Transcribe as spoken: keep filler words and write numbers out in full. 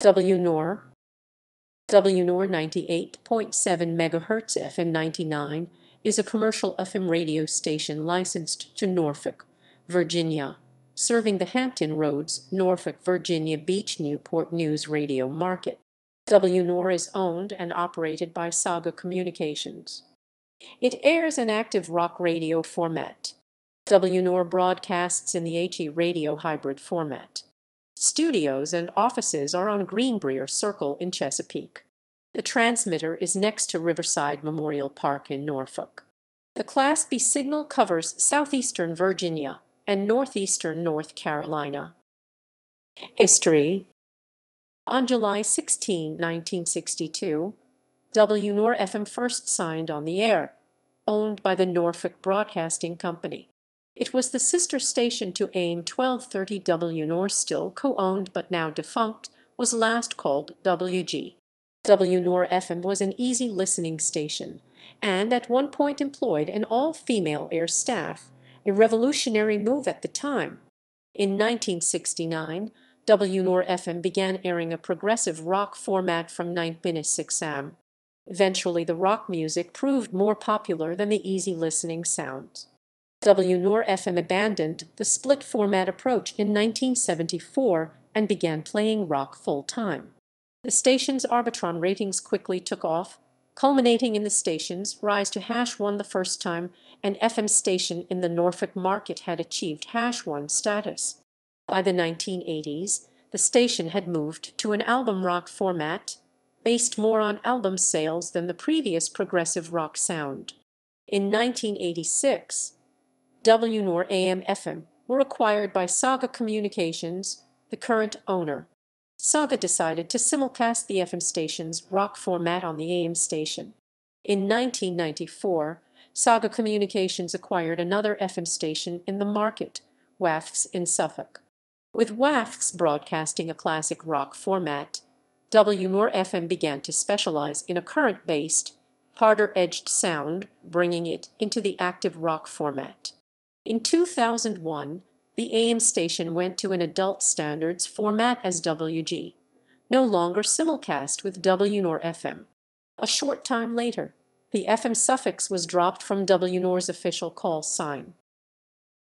W N O R, W N O R ninety-eight point seven megahertz F M ninety-nine is a commercial F M radio station licensed to Norfolk, Virginia, serving the Hampton Roads, Norfolk, Virginia Beach, Newport News radio market. W N O R is owned and operated by Saga Communications. It airs an active rock radio format. W N O R broadcasts in the H D Radio hybrid format. Studios and offices are on Greenbrier Circle in Chesapeake. The transmitter is next to Riverside Memorial Park in Norfolk. The Class B signal covers southeastern Virginia and northeastern North Carolina. History. On July sixteenth, nineteen sixty-two, W N O R F M first signed on the air, owned by the Norfolk Broadcasting Company. It was the sister station to A I M twelve thirty. W N O R, still co-owned but now defunct, was last called W G. W N O R F M was an easy listening station, and at one point employed an all-female air staff, a revolutionary move at the time. In nineteen sixty-nine, W N O R F M began airing a progressive rock format from nine to six a m Eventually, the rock music proved more popular than the easy listening sounds. W N O R F M abandoned the split format approach in nineteen seventy-four and began playing rock full-time. The station's Arbitron ratings quickly took off, culminating in the station's rise to hash one the first time an F M station in the Norfolk market had achieved hash one status. By the nineteen eighties, the station had moved to an album rock format, based more on album sales than the previous progressive rock sound. In nineteen eighty-six, W N O R A M F M were acquired by Saga Communications, the current owner. Saga decided to simulcast the F M station's rock format on the A M station. In nineteen ninety-four, Saga Communications acquired another F M station in the market, W A F S in Suffolk. With W A F S broadcasting a classic rock format, W N O R F M began to specialize in a current-based, harder-edged sound, bringing it into the active rock format. In two thousand one, the A M station went to an adult standards format as W G, no longer simulcast with W N O R F M. A short time later, the F M suffix was dropped from W N O R's official call sign.